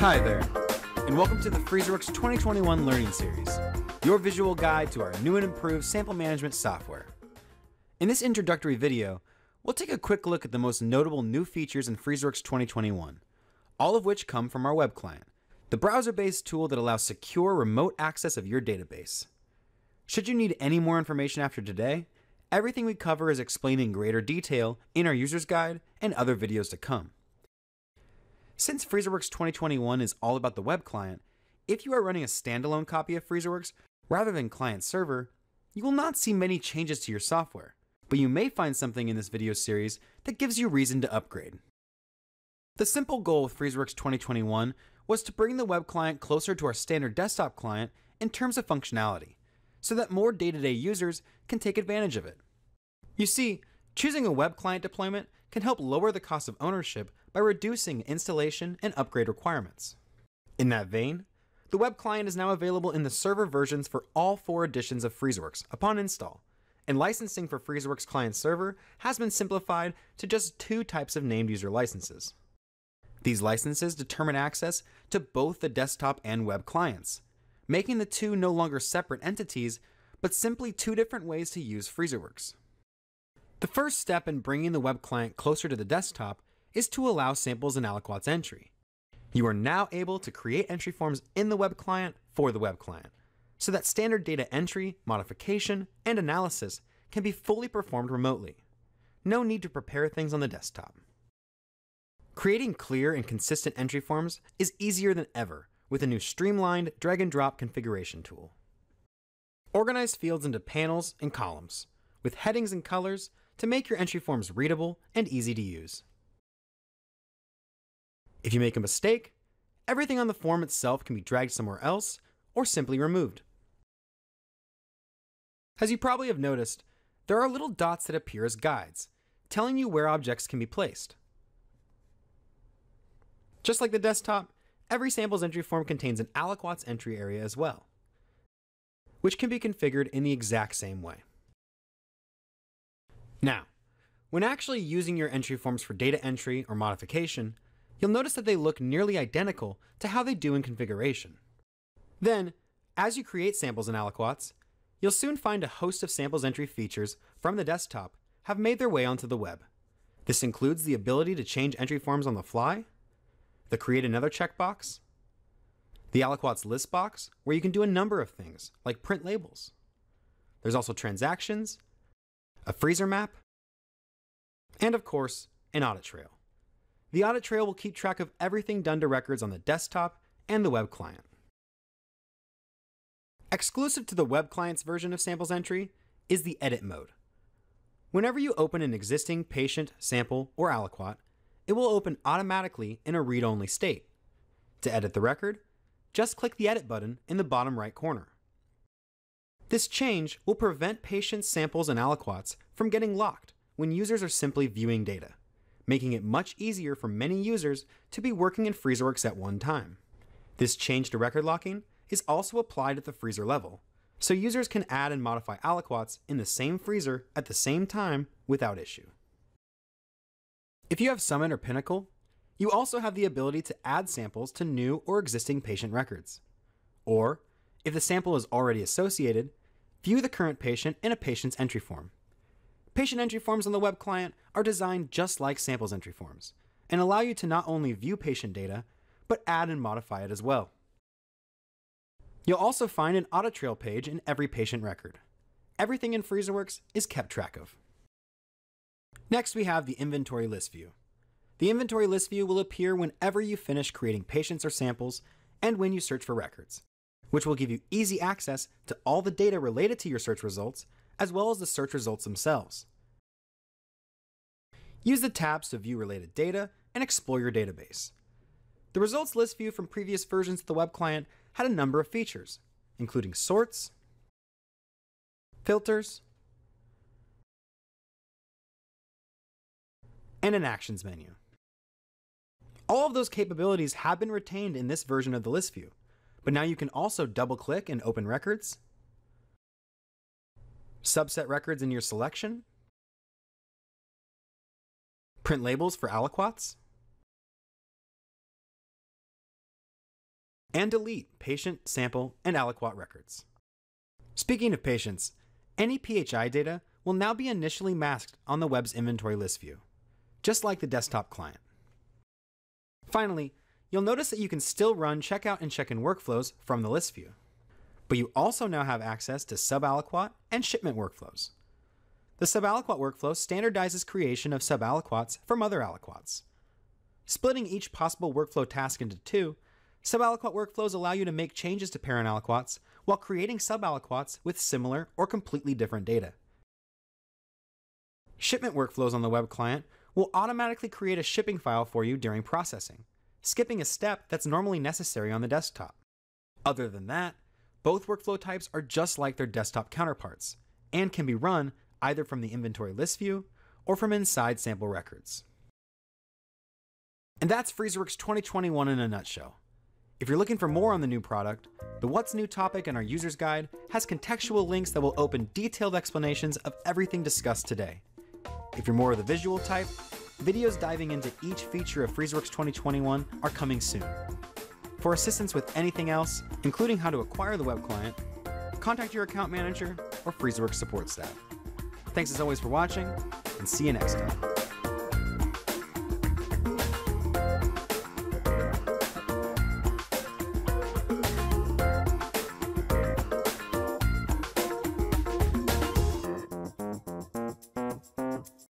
Hi there, and welcome to the Freezerworks 2021 Learning Series, your visual guide to our new and improved sample management software. In this introductory video, we'll take a quick look at the most notable new features in Freezerworks 2021, all of which come from our web client, the browser-based tool that allows secure remote access of your database. Should you need any more information after today, everything we cover is explained in greater detail in our user's guide and other videos to come. Since Freezerworks 2021 is all about the web client, if you are running a standalone copy of Freezerworks rather than client server, you will not see many changes to your software, but you may find something in this video series that gives you reason to upgrade. The simple goal with Freezerworks 2021 was to bring the web client closer to our standard desktop client in terms of functionality, so that more day-to-day users can take advantage of it. You see, choosing a web client deployment can help lower the cost of ownership by reducing installation and upgrade requirements. In that vein, the web client is now available in the server versions for all 4 editions of Freezerworks upon install, and licensing for Freezerworks client server has been simplified to just 2 types of named user licenses. These licenses determine access to both the desktop and web clients, making the two no longer separate entities, but simply 2 different ways to use Freezerworks. The first step in bringing the web client closer to the desktop is to allow samples and aliquots entry. You are now able to create entry forms in the web client for the web client, so that standard data entry, modification, and analysis can be fully performed remotely. No need to prepare things on the desktop. Creating clear and consistent entry forms is easier than ever with a new streamlined drag-and-drop configuration tool. Organize fields into panels and columns, with headings and colors to make your entry forms readable and easy to use. If you make a mistake, everything on the form itself can be dragged somewhere else or simply removed. As you probably have noticed, there are little dots that appear as guides, telling you where objects can be placed. Just like the desktop, every sample's entry form contains an aliquots entry area as well, which can be configured in the exact same way. Now, when actually using your entry forms for data entry or modification, you'll notice that they look nearly identical to how they do in configuration. Then, as you create samples and aliquots, you'll soon find a host of samples entry features from the desktop have made their way onto the web. This includes the ability to change entry forms on the fly, the Create Another checkbox, the Aliquots List box, where you can do a number of things, like print labels. There's also transactions, a freezer map, and of course, an audit trail. The audit trail will keep track of everything done to records on the desktop and the web client. Exclusive to the web client's version of samples entry is the edit mode. Whenever you open an existing patient, sample, or aliquot, it will open automatically in a read-only state. To edit the record, just click the Edit button in the bottom right corner. This change will prevent patient samples and aliquots from getting locked when users are simply viewing data, making it much easier for many users to be working in Freezerworks at one time. This change to record locking is also applied at the freezer level, so users can add and modify aliquots in the same freezer at the same time without issue. If you have Summit or Pinnacle, you also have the ability to add samples to new or existing patient records. Or, if the sample is already associated, view the current patient in a patient's entry form. Patient entry forms on the web client are designed just like samples entry forms, and allow you to not only view patient data, but add and modify it as well. You'll also find an audit trail page in every patient record. Everything in Freezerworks is kept track of. Next, we have the inventory list view. The inventory list view will appear whenever you finish creating patients or samples and when you search for records, which will give you easy access to all the data related to your search results, as well as the search results themselves. Use the tabs to view related data and explore your database. The results list view from previous versions of the web client had a number of features, including sorts, filters, and an actions menu. All of those capabilities have been retained in this version of the list view, but now you can also double-click and open records, subset records in your selection, print labels for aliquots, and delete patient, sample, and aliquot records. Speaking of patients, any PHI data will now be initially masked on the web's inventory list view, just like the desktop client. Finally, you'll notice that you can still run checkout and check-in workflows from the list view, but you also now have access to sub-aliquot and shipment workflows. The sub-aliquot workflow standardizes creation of sub-aliquots from other aliquots. Splitting each possible workflow task into two, sub-aliquot workflows allow you to make changes to parent aliquots while creating sub-aliquots with similar or completely different data. Shipment workflows on the web client will automatically create a shipping file for you during processing, skipping a step that's normally necessary on the desktop. Other than that, both workflow types are just like their desktop counterparts and can be run either from the inventory list view or from inside sample records. And that's Freezerworks 2021 in a nutshell. If you're looking for more on the new product, the What's New topic in our user's guide has contextual links that will open detailed explanations of everything discussed today. If you're more of the visual type, videos diving into each feature of Freezerworks 2021 are coming soon. For assistance with anything else, including how to acquire the web client, contact your account manager or Freezerworks support staff. Thanks as always for watching, and see you next time.